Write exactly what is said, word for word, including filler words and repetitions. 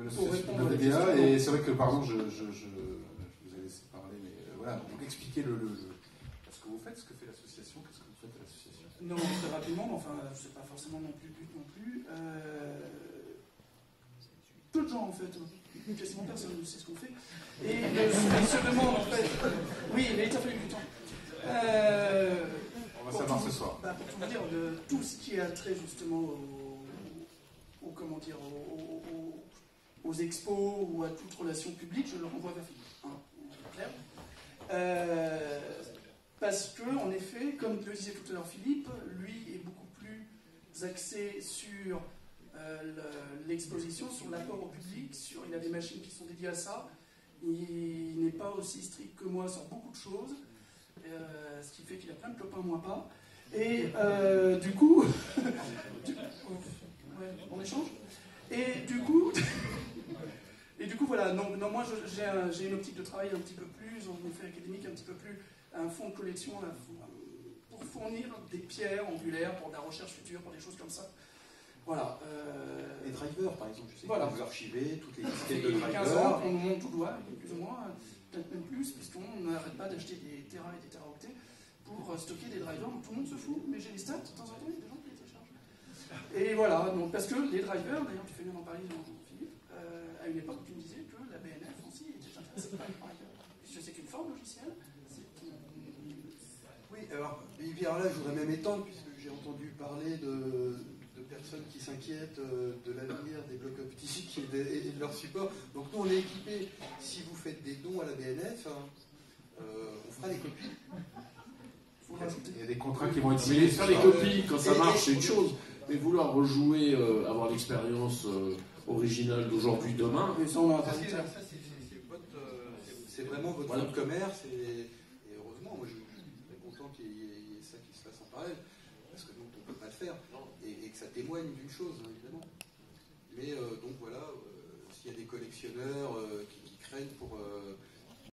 euh, le D B A, et c'est vrai que, pardon, je, je, je, je vous ai laissé parler, mais euh, voilà, donc expliquez le, le, le, ce que vous faites, ce que fait l'association, qu'est-ce que vous faites à l'association. Non, très rapidement, mais enfin, c'est pas forcément non plus le but non plus. Euh, peu de gens, en fait, hein. Quasiment personne ne sait ce qu'on fait, et euh, ils se demandent, en fait, oui, mais il a fallu du temps. Euh, On va savoir tout, ce soir. Bah, pour tout vous dire, de, tout ce qui a trait justement au, au, comment dire, au, au, aux expos ou à toute relation publique, je le renvoie vers Philippe. Hein, euh, parce que, en effet, comme le disait tout à l'heure Philippe, lui est beaucoup plus axé sur euh, l'exposition, sur l'apport au public, sur, il a des machines qui sont dédiées à ça. Il, il n'est pas aussi strict que moi sur beaucoup de choses. Euh, ce qui fait qu'il a plein de copains, moi pas. Et euh, du coup, du, ouais, on échange. Et du coup, et du coup voilà. Non, non moi j'ai un, une optique de travail un petit peu plus, en effet académique, un petit peu plus, un fonds de collection pour fournir des pierres angulaires pour de la recherche future, pour des choses comme ça. Voilà. Euh, les drivers, par exemple, je sais. Voilà. Vous archivez toutes les disquettes de drivers. quinze ans, on monte tout doigt, plus ou moins. Peut-être même plus, puisqu'on n'arrête pas d'acheter des terras et des teraoctets pour stocker des drivers dont tout le monde se fout, mais j'ai les stats, de temps en temps, il y a des gens qui les téléchargent. Et voilà, donc, parce que les drivers, d'ailleurs tu fais bien d'en parler, Philippe, euh, à une époque tu me disais que la B N F aussi était intéressée par les drivers, puisque c'est qu'une forme logicielle. Oui, alors, alors là je voudrais même étendre, puisque j'ai entendu parler de... personnes qui s'inquiètent de l'avenir des blocs optiques et de, et de leur support. Donc nous on est équipés, si vous faites des dons à la B N F, euh, on fera des copies. Il y a des contrats qui vont être signés sur les copies, quand ça marche c'est une chose, mais vouloir rejouer, euh, avoir l'expérience euh, originale d'aujourd'hui, demain... Mais ça, c'est vraiment votre voilà. commerce, et, et heureusement, moi je suis très content qu'il y, y ait ça qui se fasse en parallèle. Parce que donc on ne peut pas le faire, et, et que ça témoigne d'une chose, hein, évidemment. Mais euh, donc voilà, euh, s'il y a des collectionneurs euh, qui, qui craignent pour, euh,